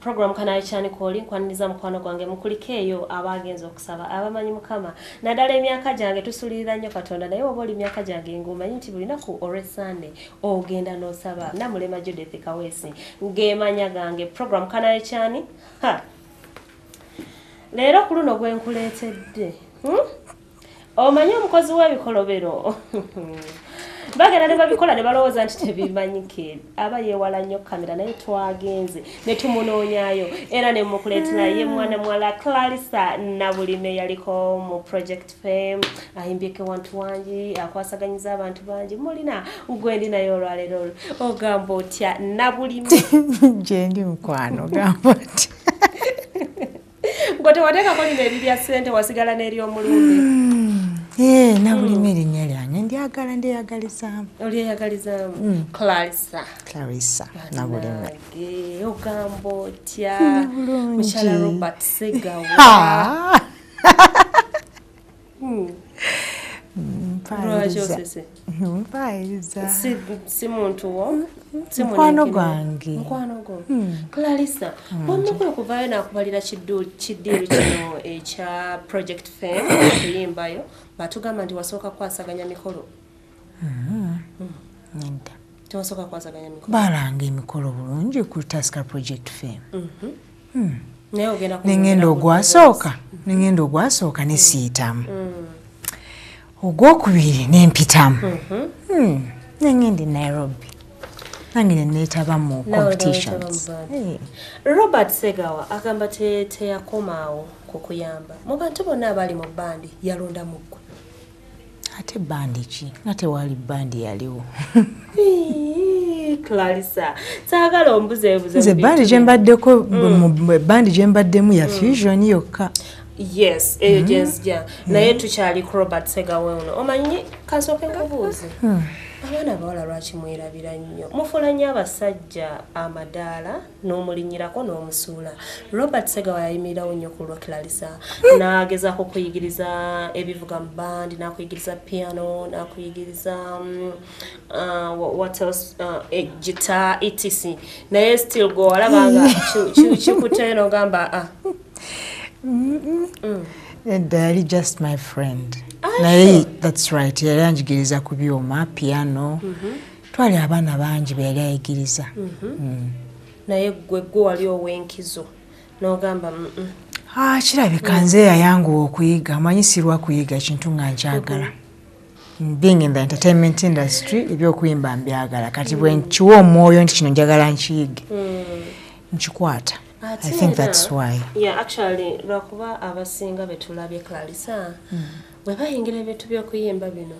program kana chani calling kwaniriza mukwano gwange mkulikeyo abagenzo okusaba abamanyi mukama nadala emyaka jange tusulirira nnyo Katonda naye oboli emyaka jange ng'omanyi nti bulina ku olwesande ogenda n'osaba namulema Judith Kawesi ngeemanya gange program kana chani ha leero ku luno gwe nkuleetedde omanyi omukozi w'ebikolobero bagera ne babikola ne balowooza nti tebimanyike aba yeewala nnyo kamera naye twagenze ne tumunoonyaayo era ne mukuleetera ye mwana mwala Klaarisa Nabulime yaliko mu Project Fame ayimbyeko wantu wangi akwasaganyiza abantu bangi mulina ugwendi nayo olwaleero ogamba otya Nabulime gyendi mukwano ogamba otya ngote wateka koni nebibya sente wasigala n'eri omulumbe Nabulime erinnya lyange ndyagala ndyeyagaliza. Olyeyagaliza Klaarisa. Klaarisa Nabulime. Ogambo otya mukyala Robert Ssegawa. Mpaayiriza. Si muntu wo. Mukwano gwange. Mukwano gwo. Klaarisa, wonna kwe okuvaayo n'akubalira kiddiiro kino ekya Project Fame okuyimbayo. Batugamba nti wasooka kwasaganya mikolo. Nenda. Tiwasooka kwasaganya mikolo. Balanga emikolo bulungi ku taska Project Fame. Nengenda ogwasooka. Nengenda ogwasooka ne siitamu. Ogwokubiri n'empitamu. Nengenda Nairobi. Nangine neetaba mu competitions. Robert Ssegawa agamba teyakomaawo kukuyamba. Mu bantu bonna abali mu bandi yalonda mugwe. Ate bandi ki? Ate wali bandi yaliwo. Klaarisa, saagala ombuzeebuze. Nze bandi gye mbaddeko bandi gye mbaddemu ya Fusion yokka. Yes, eyo naye tukyali ku Robert Ssegawa ono. Omanyi kasooke nkabuuzi. Abaana bawala lwaki mwerabira nnyo. Mufuula nnyo abasajja amadaala n'omulinnyirako n'omusuula. Robert Ssegawa yayimirirawo nnyo ku lwa Klaarisa. N'agezaako okuyigiriza ebivuga mu bandi, n'akuyigiriza piano, n'akuyigiriza what else, guitar, etc. Naye still gw'olabanga kikuteeno ogamba Daddy just my friend. Naye that's right. Yali anjigiriza ku byuma piano. Twali abaana bangi beyali ayigiriza. Naye gwe wali owenkizo. N'ogamba kirabika nze yayanguwa okuyiga amanyisirwa kuyiga kintu nga nkyagala. Being in the entertainment industry ebyokuyimba mbyagala kati bwe nkiwa omwoyo nti kino njagala nkiyige. Nkikwata. I think that's why. Yeah, actually, lwakuba abasinga betulabye Klaarisa. We bayingira ebintu by'okuyimba bino.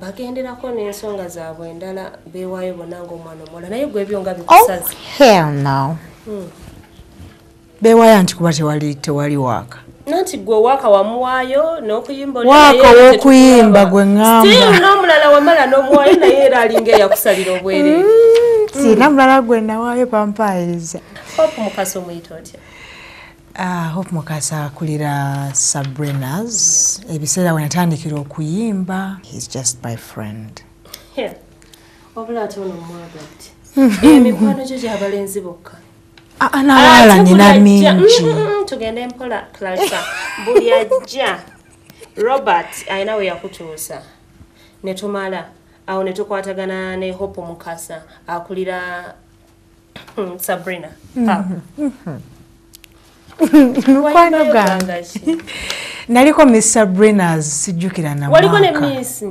Bagenderako n'ensonga zaabwe endala beewaayo bonna ng'omwana omuwala naye gwe ebyo nga bikusaze. Oh, hell no. Beewaayo nti kuba tewali waka. Nanti gwe waka wamuwaayo n'okuyimba oli naye waka w'okuyimba gwe ŋŋamba. Still n'omulala wamala n'omuwaayo naye era alinga eyakusalira obwereere. Sina mulala gwe nawaayo pampaayiriza. Hope Mukasa omuyita otya? Hope Mukasa akulira Sabrina's. Ebiseera we natandikira okuyimba. He's just my friend. Yeah. Obula ate ono omwaga ati. Emikwano gyo gy'abalenzi bokka. N'abalala nnina mingi. Tugende empola Klaarisa. Buli ajja Robert alina we yakutuusa. Ne tumala. Awo ne tukwatagana ne Hope Mukasa akulira Sabrina. Mukwano gwange. Naliko Miss Sabrina's sijjukira na mwaka. Waliko ne Miss?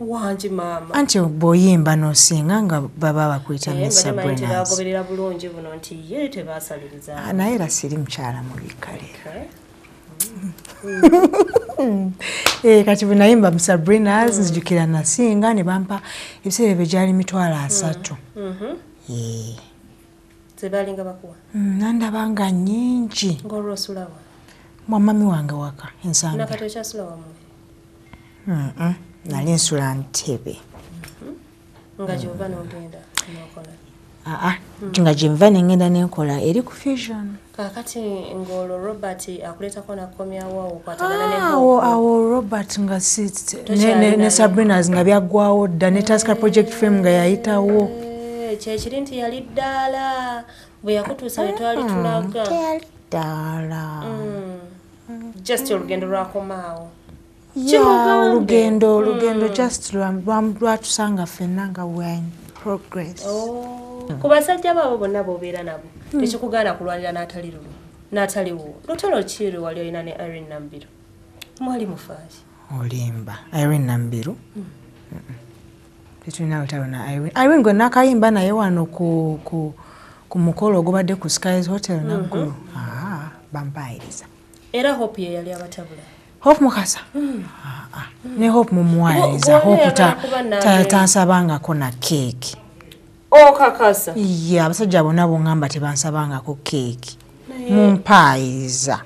Wangi mama. Anti boyimba n'osinga nga baba bakwita Miss Sabrina's. Bade bagoberera bulungi buno nti ye tebasaliriza. Naye era siri mukyala mu bikale. Kati bwe nayimba mu Sabrina's nzijukira nasinga ne bampa ebiseera bye gyali mitwalo 3. Tebalinga bakuwa. Nandabanga nnyingi. Ng'olwo osulawa. Mwamami wange waka ensamba. Nakati okyasula wammwe? Nali nsula Ntebe. Nga gy'ova n'ogenda n'okola? Nga gyenva ne ngenda n'enkola eri ku Fusion. Kaakati ng'olwo Robert akuleetako n'akomyawo okwatagana ne Hope. Awo Robert nga ne Sabrina's nga byaggwawo dda ne taska Project Fame nga yayitawo. Chechiri nti yali ddala. Bwe yakutuusa ne twali tulaga. Teyali ddala. Just olugendo lwakomaawo. Yeah, olugendo just lwatusanga ffenna nga wine progress. Ku basajja baabo bonna b'obeera nabo tekikugaana kulwanira n'atali luno n'atali wo lutalo ki lwe wali olina ne Irene Nabito mwali mufaaji olimba Irene Nabito tetulina lutalo na Irene gwe nakayimba naye wano ku mukolo ogubadde ku Skies Hotel naggulu bampaayiriza era Hope ye yali abatabula Hope Mukasa ne Hope mumuwaayiriza Hope tansabangako na keeki. Oh, kakasa. Yeah, basajja bonna bongamba tebansabanga ko cake. Mumpaiza.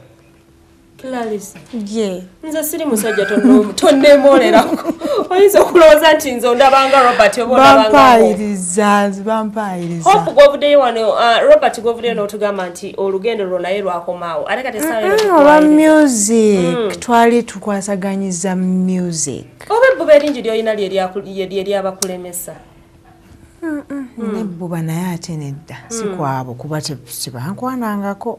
Klaarisa. Yeah. Nze siri musajja tonne molerako. Oyizo kuloza nti nzo ndabanga Robert obona banga. Bampaiza, bampaiza. Hope govudde wano Robert govudde n'otugamba nti olugendo lwo naye lwakomaawo. Ate kati sawe music. Twali tukwasaganyiza music. Obe bube lingi lyoyina lyeri abakulemesa. Nebbuba naye ate nedda si kwabo kuba tebankwanangako.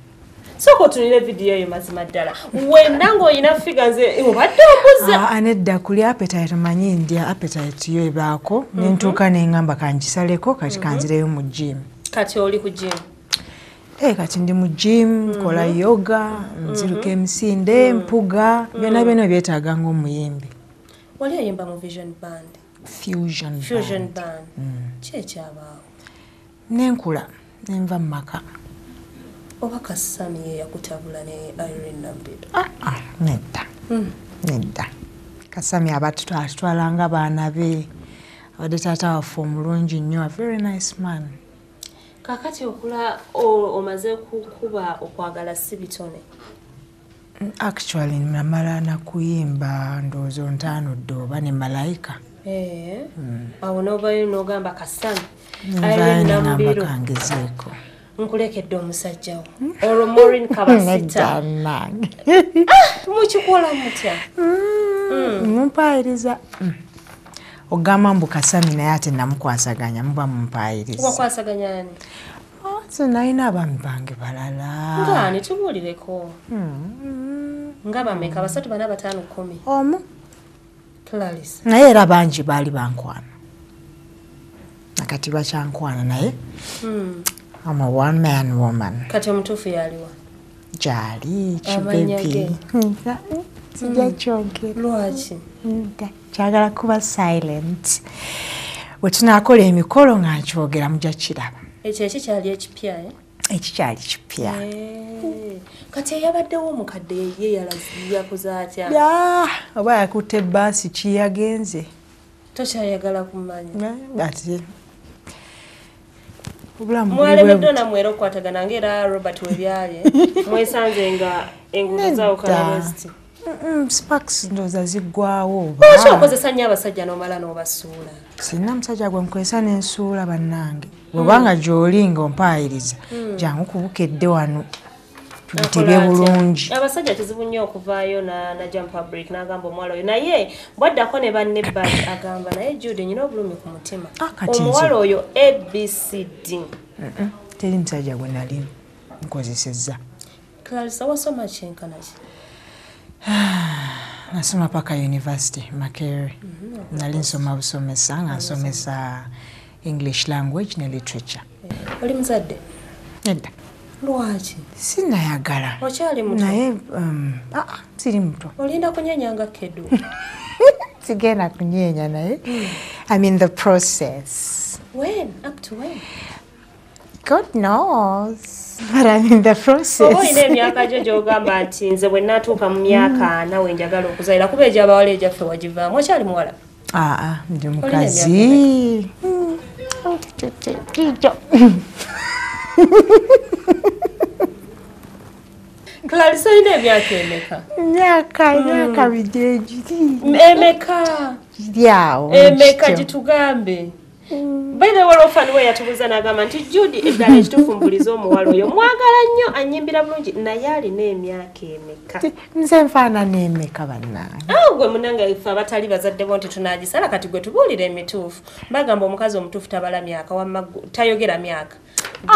Soko tunile video yo mazima ddala. Wendango ina figures obadde obuze. Anedda kuli appetite manyi ndia appetite yo ebako. Nentuka nengamba kanjisaleko kati kanzireyo mu gym. Kati oli ku gym. Kati ndi mu gym, kola yoga, nziruka emisinde, mpuga, byonna byetaaga ng'omuyimbi. Wali ayimba mu Vision Band. Fusion Band. Checha baawo. Nenkula, nenva maka. Oba Kasani yakutabula ne Irene Nabito. Nedda. Nedda. Kasami abatutwalanga baana be. Abadde taata waffe omulungi nnyo, a very nice man. Kakati okula omaze kukuba okwagala si bitone. Actually namala na kuyimba ndozo ntano ddoba ne malayika. Awo n'obayo n'ogamba Kasani. Irene Nabito. Nkulekedde omusajja wo olwo Maureen Kabasita mukikola mutya mumpaayiriza ogamba mbu Kasami naye ate namukwasaganya muba mumpaayiriza wakwasaganya ani so nayina abaami bange balala ngaani tubuulireko nga bameka basatu bana batano kkumi omu Klaarisa naye era bangi baali bankwana nakati bakyankwana naye I'm a one-man woman. Kati mtufu yaliwa. Jali, chibebi. Sija chonke. Luachi. Chagala kuba silent. Wetina akole emikolo nga nkyogera mujja kiraba. Ekyo ekikyali ekipya ekikyali kipya. Kati yabaddewo omukadde ye yalazi yakoze atya. Oba yakutte ebbaasi kiyagenze. Tokyayagala kumanya. Ngati. Mwale medona mwero kwa taganangira Robert webyale mwesanze nga enguzo zao kalawesti sparks ndoza zigwawo ocho okozesa nya abasajja nomala n'obasuula sinna musajja gwe nkwesa n'ensuula bannange bwebanga gy'olinga ompaayiriza jangu kubukedde wano tubitebe bulungi abasajja kizibu nnyo okuvaayo na jump break n'agamba omwala oyo naye bwaddako ne banne bali agamba naye Jude nyina obulumi ku mutima omuwala oyo ABCD teri musajja gwe nali nkozesezza Klaarisa wasoma kyenkana ki nasoma paka university Makere nali nsoma busomesa nga nsomesa English language ne literature oli muzadde nedda Luachi. Sina yagala. Ochali mtu. Nae siri mtu. Olinda kunyenya nga kedu. Sigena kunyenya nae. I'm in the process. When? Up to when? God knows. But I'm in the process. Obo ine myaka jojo ogamba ati nze bwe natuuka mu myaka nawe njagala okuzaira kubeja abawale ejaffe wagivaamu. Ochali muwala? Ndi mukazi. Kijo. Klaarisa ine vyake Emeka. Nyaka videji. Emeka. Yao. Emeka jitugambe. By the way, often we are to use an agreement. Judy is the age to Fumbulizo Muaroyo. Mwagalanyo, and Yimbira Munji, Nayari name Yaki Meka. Mzemfana name Mekavana. Oh, Gomunanga, if Favatali was at the wanted to Nadi Salaka to go to Bully, then me toof. Bagam Mukazum toof Tabalamiak or Tayogera Miak,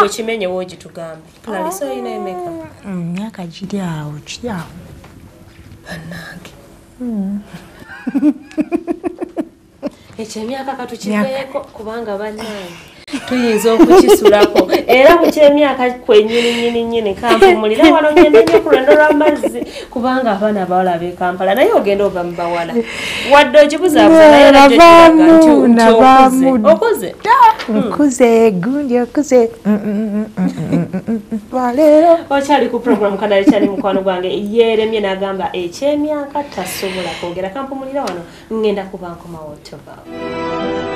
which men you would to come. Klaarisa name Meka. Yaka Jidia, which ya. Echemiaka katuchipeko kubanga banyaye tuyinza okukisulako era kuchemiaka kwennyini kampumulira wano ngende nyo kulondola amazzi kubanga abana abawala be Kampala naye ogenda oba mbawala wadde ogibuzaabuza era gy'okukoze okuze gundi okuze balero ochali ku program kadali chali mukwano gwange yeremye nagamba echemiaka tasobola kwogera kampumulira wano ngenda kubanko mawoto bawo